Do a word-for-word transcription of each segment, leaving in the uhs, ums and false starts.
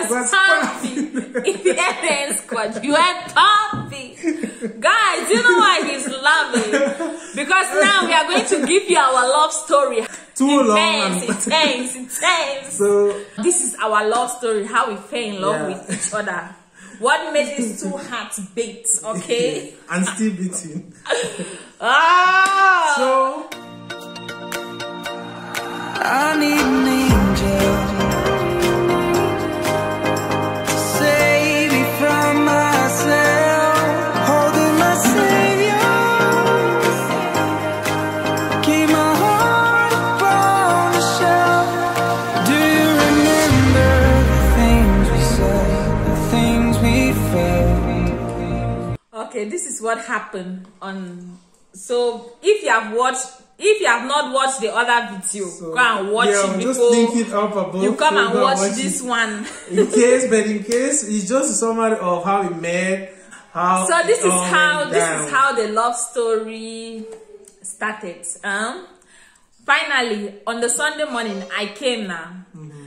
was, was thumping. In the N A squad, you are thumping. Guys, you know why he's loving? Because now we are going to give you our love story. Too it long. Ends, it ends, it ends. So, this is our love story, how we fell in love yeah. with each other. What made these two hearts beat, okay? And still beating. Oh! So, I need an angel to save me from myself, holding my Savior, keep my heart upon the shelf. Do you remember the things we said, the things we felt? Okay, this is what happened on... So, if you have watched... If you have not watched the other video, so, go and watch yeah, it before just think it up above you come and watch, watch this it. one. in case, but in case, it's just a summary of how we met. How so this is how this down. is how the love story started. Um, finally, on the Sunday morning, I came now. Mm-hmm.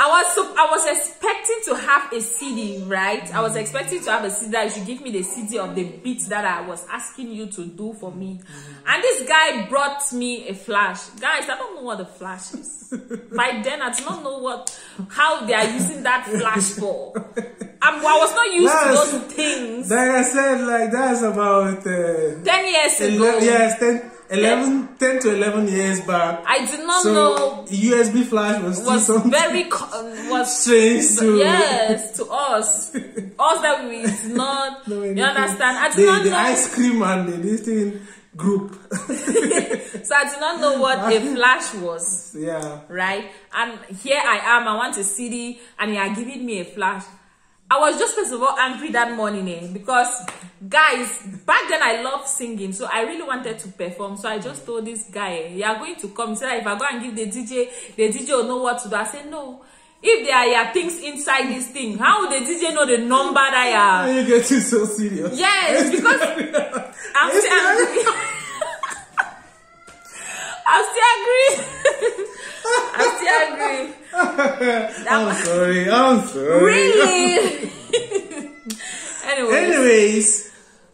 I was so, I was expecting to have a C D, right? Mm-hmm. I was expecting to have a C D that you should give me the C D of the beat that I was asking you to do for me. Mm-hmm. And this guy brought me a flash. Guys, I don't know what the flash is. By then, I do not know what how they are using that flash for. I'm, I was not used that's, to those things. Like I said, like that's about uh, ten years ago. Yes, ten. eleven, yes. ten to eleven years back. I did not so know U S B flash was, was still something very was strange to yes to us. us that we did not no, you understand. I did the, not the know ice cream and the this thing group. So I did not know what a flash was. Yeah. Right. And here I am. I want a C D, and you are giving me a flash. I was just first of all angry that morning eh, because guys back then I loved singing, so I really wanted to perform. So I just told this guy, eh, you are going to come. He said if I go and give the D J, the D J will know what to do. I said no. If there are yeah, things inside this thing, how would the D J know the number that you are? You get you so serious. Yes, because I'm still angry. I'm still angry. I'm still angry. That I'm sorry, I'm sorry. Really? Anyways. Anyways,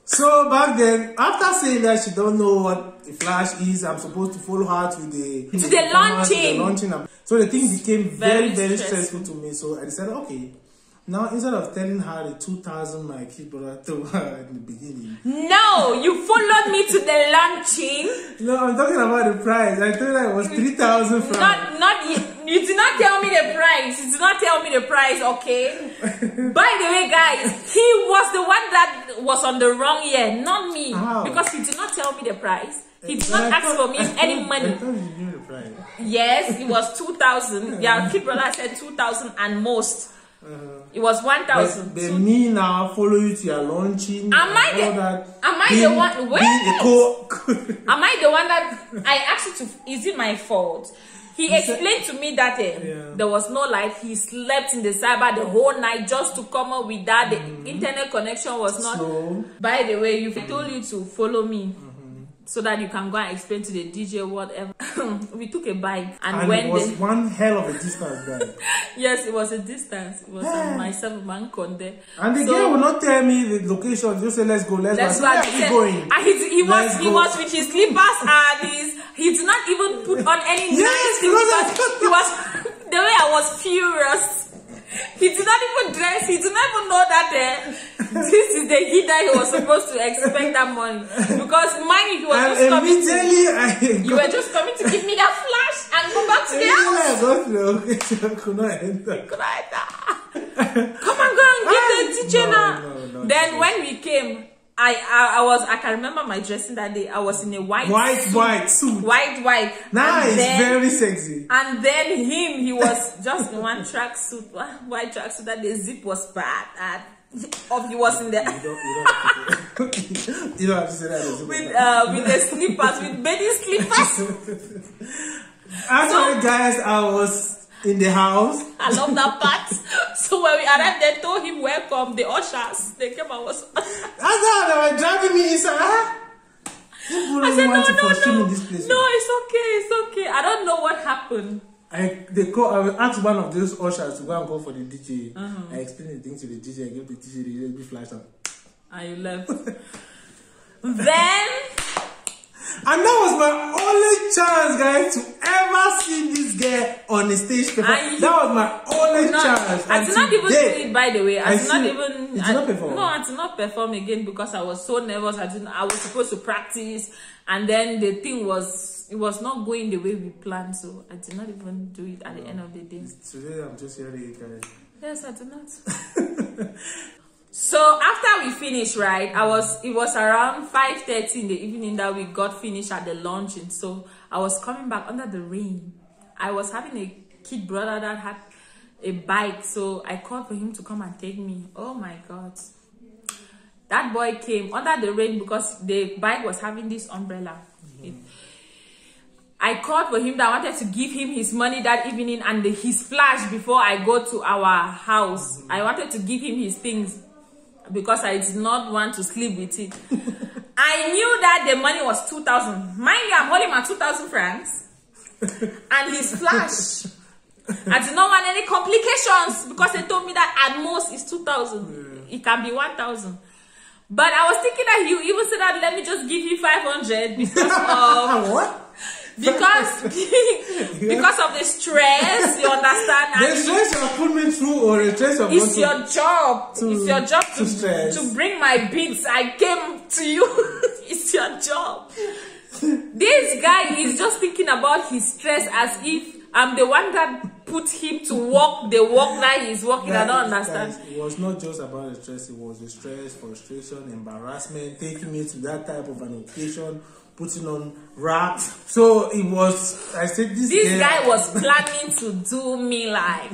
so back then, after saying that she don't know what the flash is, I'm supposed to follow her to the, to the, the launching. Out, to the launching. So the thing became very, very, very stressful. stressful to me. So I decided, okay, now instead of telling her the two thousand my kid brother told her in the beginning. No, you followed me to the launching. No, I'm talking about the price. I told her it was three thousand francs. Not, not yet. You did not tell me the price. You did not tell me the price, okay? By the way, guys, he was the one that was on the wrong year, not me. Wow. Because he did not tell me the price. He did not ask for me any money. I thought you knew the price. Yes, it was two thousand. Yeah, kid brother said two thousand and most. Uh, it was one thousand. But me now follow you to your launching. Am I the Am I the one? Wait. Am I the one that I asked you to? Is it my fault? He explained to me that eh, yeah. there was no light. He slept in the cyber the whole night just to come up with that. The mm-hmm. internet connection was not. So, by the way, you mm-hmm. told you to follow me mm-hmm. so that you can go and explain to the D J whatever. We took a bike and, and went. It was the... one hell of a distance, guys. Yes, it was a distance. It was yeah. myself, man, Konde. And the so, guy will not tell me the location. Just say let's go. Let's, let's go. Where are you going? And he, he was go. he was with his slippers and his. He did not even put on any yes, nice things because he was, the way I was furious. He did not even dress. He did not even know that uh, this is the heat that he was supposed to expect that morning. Because mine, you were and just coming to, you were just coming to give me that flash and go back to the house. I could not enter. Could not enter. Come and go and get the teacher now. No, no, then no. when we came, I, I I was I can remember my dressing that day. I was in a white white suit, white suit white white. Now it's very sexy. And then him, he was just in one track suit, one white track suit that the zip was bad and of he was in there. You don't, you don't, you don't have to say that. As with uh, with the slippers, with baby slippers. Actually, so, guys, I was in the house. I love that part. So when we arrived, they told him welcome. The ushers, they came and was. That's how they were dragging me inside. Huh? I said no, no, no. No, it's okay, it's okay. I don't know what happened. I they call. I will ask one of those ushers to go and call for the D J. Mm-hmm. I explained the thing to the D J. I gave the D J the U S B flash and I left. Then. And that was my only chance, guys, to ever see this girl on the stage. That was my only not, chance. I did not even see it, by the way. I, I did not even. Did I, not perform. No, I did not perform again because I was so nervous. I didn't. I was supposed to practice, and then the thing was, it was not going the way we planned. So I did not even do it at no, the end of the day. Today I'm just hearing it, guys. Yes, I did not. So after we finished, right, I was it was around five thirty in the evening that we got finished at the luncheon. So I was coming back under the rain. I was having a kid brother that had a bike, so I called for him to come and take me. Oh my God. That boy came under the rain because the bike was having this umbrella. Mm-hmm. it, I called for him that I wanted to give him his money that evening and the, his flash before I go to our house. Mm-hmm. I wanted to give him his things, because I did not want to sleep with it. I knew that the money was two thousand. Mind you, I'm holding my two thousand francs and his flash. I did not want any complications because they told me that at most it's two thousand. Yeah. It can be one thousand. But I was thinking that you even said that let me just give you five hundred because of... What? Because because of the stress, you understand. The stress you put me through, or the stress of it's your job. To, it's your job to, to, to bring my beats. I came to you. It's your job. This guy is just thinking about his stress as if I'm the one that put him to walk the walk that he's walking. I don't understand. Guys, it was not just about the stress. It was the stress, frustration, embarrassment, taking me to that type of an occasion. Putting on rap, so it was. I said this. This day, guy was planning to do me like.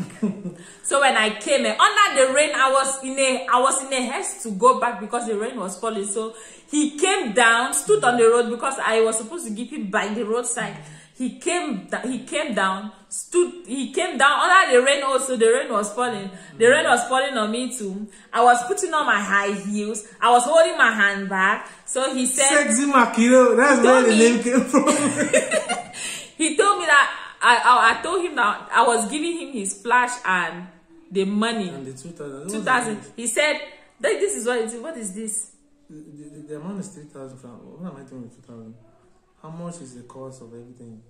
So when I came in, under the rain, I was in a, I was in a haste to go back because the rain was falling. So he came down, stood on the road because I was supposed to give him by the roadside. He came, he came down, stood. He came down under the rain. Also, the rain was falling. The rain was falling on me too. I was putting on my high heels. I was holding my handbag. So he said, "Sexy Makiro." That's where the name came from. He told me that I, I, I told him that I was giving him his flash and the money. And the two thousand. Two thousand. He said, "This is what it is. What is this?" The, the, the amount is three thousand. What am I doing with two thousand? How much is the cost of everything?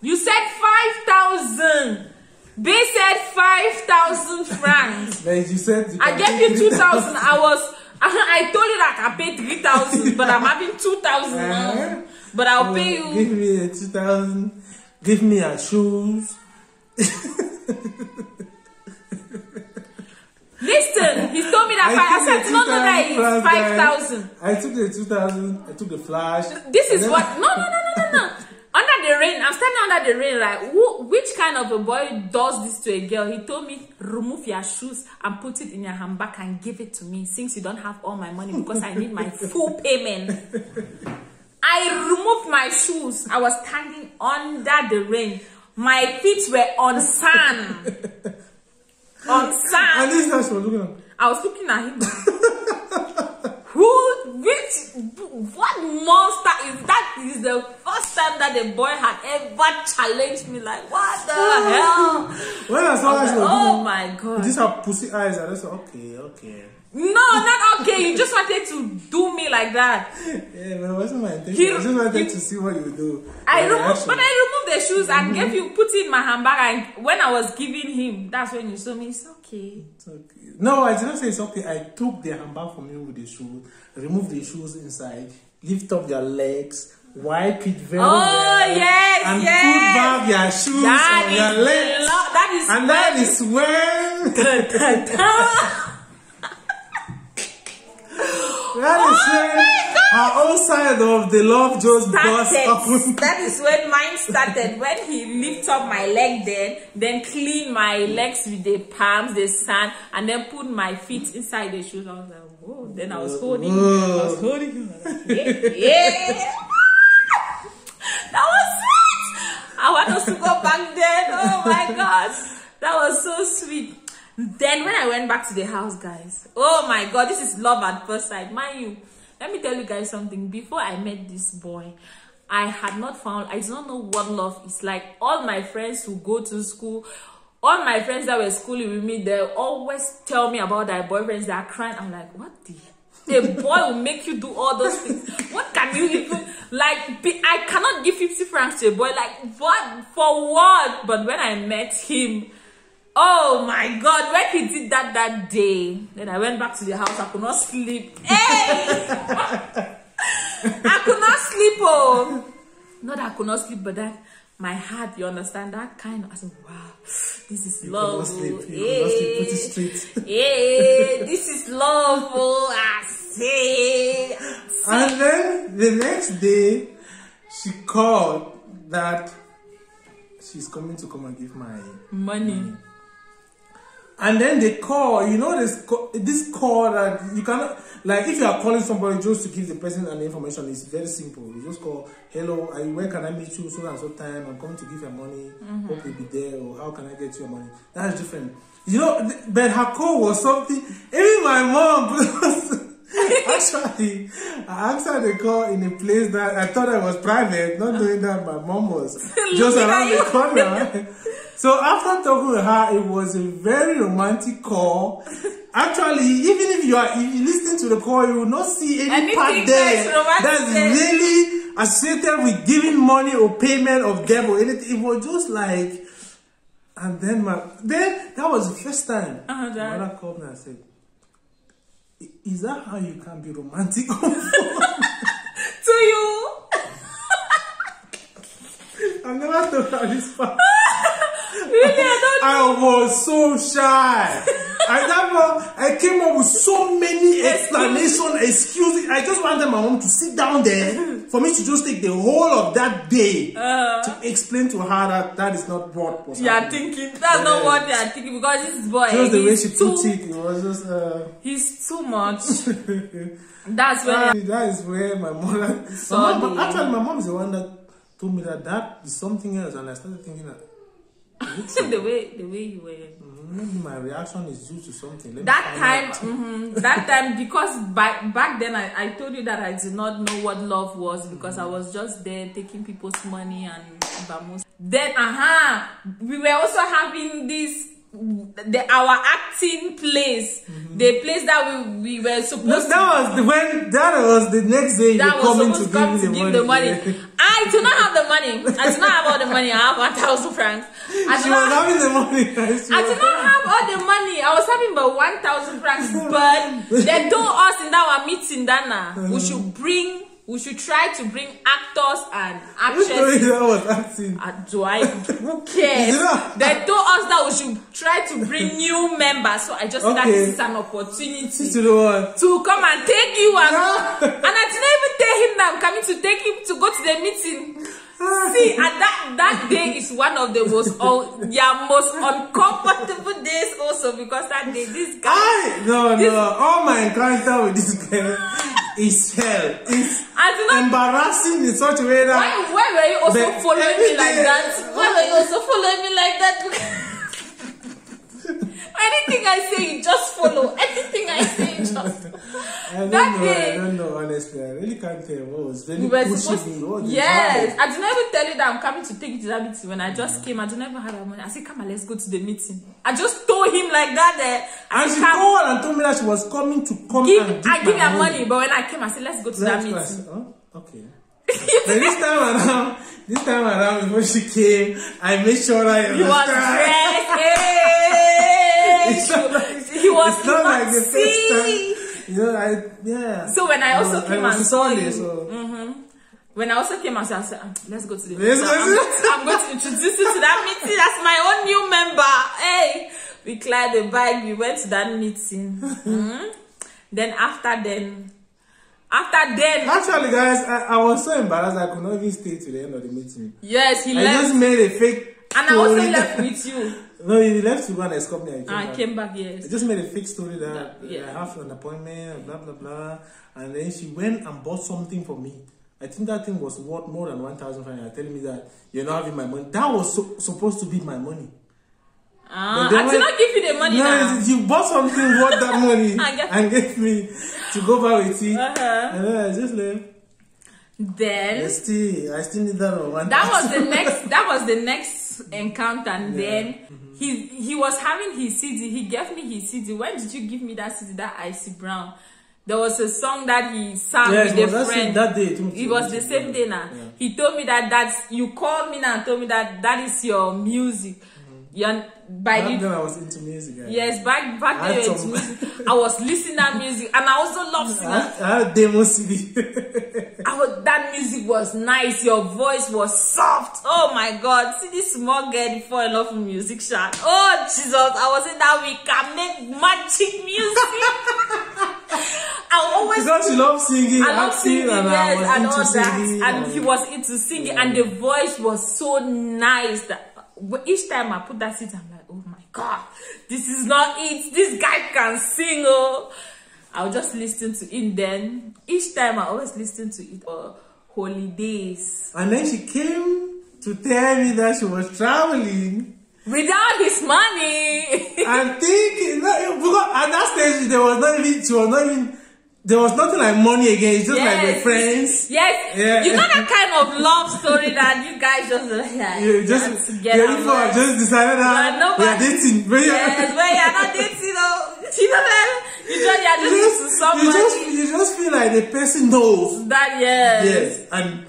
You said five thousand. They said five thousand francs. But you said you I gave you two thousand. I was. I told you that I paid three thousand, but I'm having two thousand now. But I'll well, pay you. Give me the two thousand. Give me your shoes. Listen, he told me that I, I said, no, no, that it's five thousand. I took the two thousand. I took the flash. This is what? No, no, no, no, no, no. Under the rain, I'm standing under the rain. Like, who, which kind of a boy does this to a girl? He told me, remove your shoes and put it in your handbag and give it to me, since you don't have all my money because I need my full payment. I removed my shoes. I was standing under the rain. My feet were on sand. On sand. And this guy was looking at him. I was looking at him. Who, which, what monster is that? Is the first time that a boy had ever challenged me. Like, what the hell? When I saw eyes, like, oh my God. These are pussy eyes. I just like, okay, okay. No, not okay. You just wanted to do me like that. Yeah, but it wasn't my intention. He, I just wanted he, to see what you do. I removed, but I removed the shoes and gave you, put it in my handbag. And when I was giving him, that's when you saw me. It's okay. It's okay. No, I did not say it's okay. I took the handbag from you with the shoes, removed the shoes inside, lift up their legs, wipe it very oh, well. Oh yes, and yes. Put back your shoes that on your legs. That is and that is when. That is oh when our own side of the love just burst up. That is when mine started. When he lifts up my leg then, then clean my legs with the palms, the sand, and then put my feet inside the shoes. I was like, whoa. Then I was holding him. I was holding him. Like, yeah, yeah. That was sweet. I want us to go back then. Oh my gosh. That was so sweet. Then when I went back to the house, guys, oh my God, this is love at first sight. Mind you, let me tell you guys something. Before I met this boy, I had not found. I do not know what love is like. All my friends who go to school, all my friends that were schooling with me, they always tell me about their boyfriends that are crying. I'm like, what the a boy will make you do all those things? What can you even, like, be, I cannot give fifty francs to a boy. Like, what? For what? But when I met him, oh my God, when he did that that day, then I went back to the house, I could not sleep. Hey! I could not sleep, oh. Not that I could not sleep, but that my heart, you understand, that kind of, I said, wow, this is you love. Sleep. You eh, sleep pretty eh, this is love, oh, I say. And then the next day, she called that she's coming to come and give my money. money. And then they call, you know, this call, this call that you cannot, like, if you are calling somebody just to give the person an information, it's very simple. You just call, hello, I, where can I meet you? So and so time, I'm coming to give your money. Mm-hmm. Hope you'll be there, or how can I get your money? That's different. You know, but her call was something, even my mom. Actually, I answered the call in a place that I thought I was private, not doing that my mom was just around the corner. So after talking to her, it was a very romantic call. Actually, even if you are if you listening to the call, you will not see any Anything part there that's really associated with giving money or payment of debt or anything. It was just like, and then my then that was the first time uh-huh, my mother called me and said, is that how you can be romantic? To you? I've never thought about this part. Really? I don't know. I was so shy. I never, I came up with so many explanations, excuses. I just wanted my mom to sit down there for me to just take the whole of that day uh, to explain to her that that is not what was you are thinking. That's but, not what you are thinking, because this boy, just the way she too, put it, it was just uh, he's too much. That's when that, that is where my mother. Sorry. My mom, actually, my mom is the one that told me that that is something else, and I started thinking that. the way the way you were. Mm-hmm. Maybe my reaction is due to something. Let that time, mm-hmm, that time, because by, back then I, I told you that I did not know what love was, because mm-hmm. I was just there taking people's money and vamos. Then, aha, uh-huh, we were also having this, the our acting place, mm-hmm. the place that we, we were supposed no, to. That was the when that was the next day that you were coming to, come give, to give the money. The money. I do not have the money. I do not have all the money. I have one thousand francs. I she was having the money. I do not have all the money. I was having about one thousand francs. But they told us in our meeting, Dana, we should bring, we should try to bring actors and actresses. I was acting. Uh, do I? Who cares? They told us that we should try to bring new members. So I just okay. thought this is an opportunity to, to come and take you and yeah. go. And I didn't even tell him that I'm coming to take him to go to the meeting. See, and that that day is one of the most un, yeah, most uncomfortable days also, because that day this guy I, no this, no all my encounter with this girl is hell. It's not, embarrassing in such a way that why, why were you also following me like that? Why were you also following me like that? Anything I say, you just follow. Anything I say, you just. I don't that know, day, I don't know, honestly. I really can't tell what was very we pushy. Yes, I did not even tell you that I'm coming to take you to that meeting. When I just yeah. came, I did not even have money. I said, come on, let's go to the meeting. I just told him like that. Eh, and she called and told me that she was coming to come give, and give I give her money. money. But when I came, I said, let's go to that, that meeting. Oh, okay. This time around, this time around, before she came, I made sure I understood. You was dressed. He was not like the first time. You know, I, yeah. So when I also I was, came I was and saw you, so. mm-hmm. when I also came and said, I said, let's go to the meeting. I'm, I'm going to introduce you to that meeting. That's my own new member. Hey, we climbed the bike. We went to that meeting. Mm-hmm. Then after then, after then. Actually, guys, I, I was so embarrassed. I could not even stay to the end of the meeting. Yes, he I left. I just made a fake. And I also left with you. No, you left to go and escort me. I came, I back. came back, yes. I just made a fake story that yeah. I have an appointment, blah, blah, blah. And then she went and bought something for me. I think that thing was worth more than one thousand francs. You're telling me that you're not having my money. That was so, supposed to be my money. Ah, I did not give you the money. No, now. You bought something worth that money and, and gave me to go back with it. Uh-huh. And then I just left. Then I still, I still need that one. That was the next. That was the next encounter. And yeah. Then mm-hmm. he he was having his C D. He gave me his C D. When did you give me that C D? That Icy Brown. There was a song that he sang yes, with a friend. That day, too, it was the same day now. Yeah. He told me that that's you called me now and told me that that is your music. You're, by back you, then I was into music. Yeah. Yes, back back I then some... music, I was listening to music, and I also loved singing. I, I had demo C D. I was, that music was nice. Your voice was soft. Oh my God! See this small girl before I love music. Shot. Oh Jesus! I was in that we can make magic music. I always because you love singing. I love singing, and, yes, I and all singing, that. And, and he was into singing, yeah. And the voice was so nice that. Each time I put that seat, I'm like, oh my God, this is not it. This guy can sing. Oh, I'll just listen to it then. Each time I always listen to it or holidays. And then she came to tell me that she was traveling without his money. And thinking that because at that stage there was not even she was not even there was nothing like money again, it's just yes. Like the friends. Yes, yeah. You know that kind of love story that you guys just like, yeah, just together. Yeah, just decided that we are dating. Yes, well, you're not dating, though. You know that? You just, you're just, you just to somebody. You just, you just feel like the person knows. That, yes. Yes, and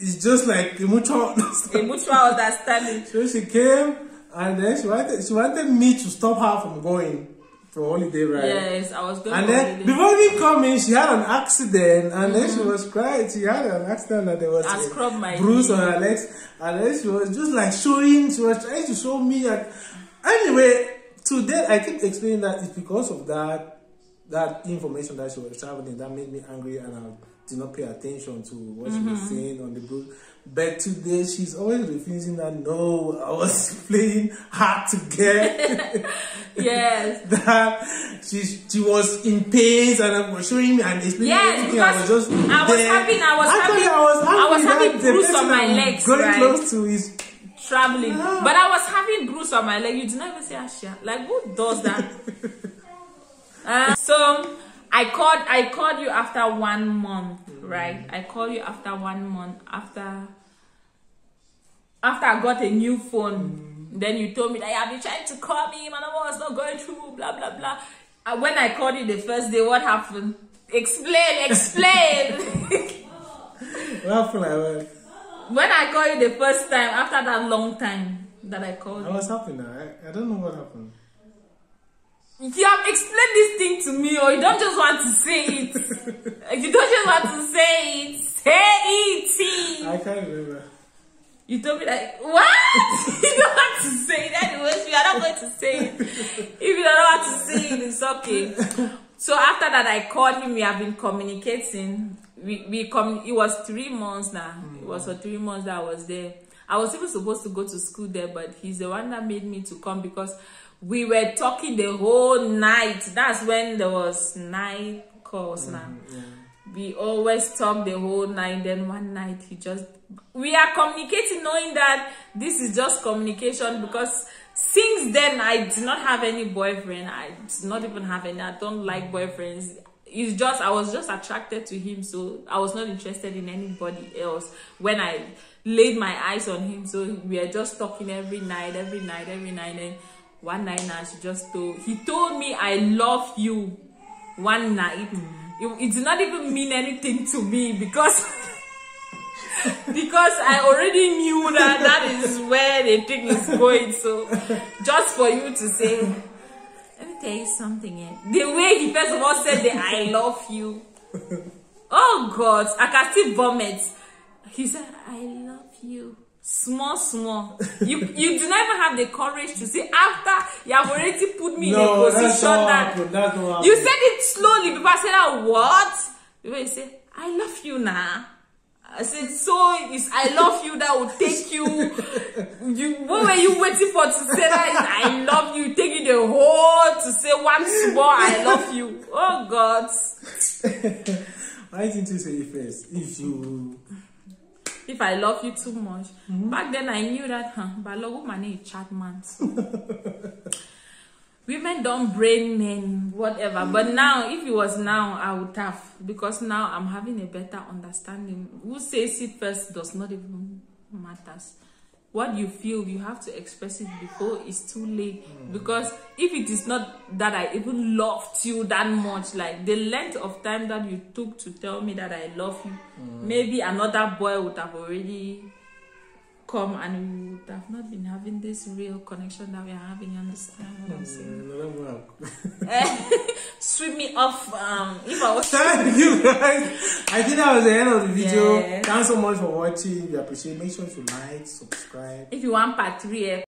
it's just like a mutual understanding. A mutual understanding. So she came, and then she wanted, she wanted me to stop her from going. For holiday, right? Yes, I was going. And then holiday. Before we come in, she had an accident, and mm-hmm. then she was crying. She had an accident, and there was I a my bruise knee. On her legs, and then she was just like showing. She was trying to show me. Like, anyway, today I keep explaining that it's because of that that information that she was traveling that made me angry, and I did not pay attention to what mm-hmm. she was saying on the book. But today she's always refusing that. No, I was playing hard to get. Yes. That she she was in pain and I was showing me and explaining yes, everything. I was just. I was happy. I was happy. I was happy. I was having bruise on my legs. Going right? Close to is traveling, yeah. But I was having bruise on my leg. You did not even say Asha. Like who does that? uh, so I called. I called you after one month. Right, I call you after one month after after I got a new phone. Mm. Then you told me that you have been trying to call me, my number was not going through, blah blah blah. And when I called you the first day, what happened? Explain, explain. When I called you the first time, after that long time that I called, I was happy now. I, I don't know what happened. You have explained this thing to me, or you don't just want to say it. You don't just want to say it. Say it. See. I can't remember. You told me that. What? You don't want to say it anyways. We are not going to say it. If you don't want to say it, it's okay. So after that, I called him. We have been communicating. We we com. It was three months now. Mm. It was for three months that I was there. I was even supposed to go to school there, but he's the one that made me to come because. We were talking the whole night. That's when there was night calls now. Mm, yeah. We always talk the whole night. Then one night he just... We are communicating knowing that this is just communication because since then I did not have any boyfriend. I did not even have any. I don't like boyfriends. It's just... I was just attracted to him. So I was not interested in anybody else when I laid my eyes on him. So we are just talking every night, every night, every night. And one night now, she just told, he told me, I love you. One night. Mm. It, it did not even mean anything to me because, because I already knew that that is where the thing is going. So just for you to say, let me tell you something. Yeah. The way he first of all said that I love you. Oh God, I can still vomit. He said, I love you. Small, small. You you do not even have the courage to say after you have already put me no, in a position that you said it slowly. People said that what? People you say I love you now. I said so is I love you that will take you. You what were you waiting for to say that I love you? Take you the whole to say once more I love you. Oh God. Why didn't you say it first? If you. If I love you too much. Mm-hmm. Back then I knew that, huh? But I love woman is chat man. Women women don't brain men, whatever. Mm. But now, if it was now, I would have, because now I'm having a better understanding. Who says it first does not even matters. What you feel, you have to express it before it's too late. Mm. Because if it is not that I even loved you that much, like the length of time that you took to tell me that I love you, mm. maybe another boy would have already come and we would have not been having this real connection that we are having. You understand what I'm saying? Sweep me off. Um, if I was thank you guys. I think that was the end of the video. Yes. Thanks so much for watching. We appreciate it. Make sure to like, subscribe. If you want part three.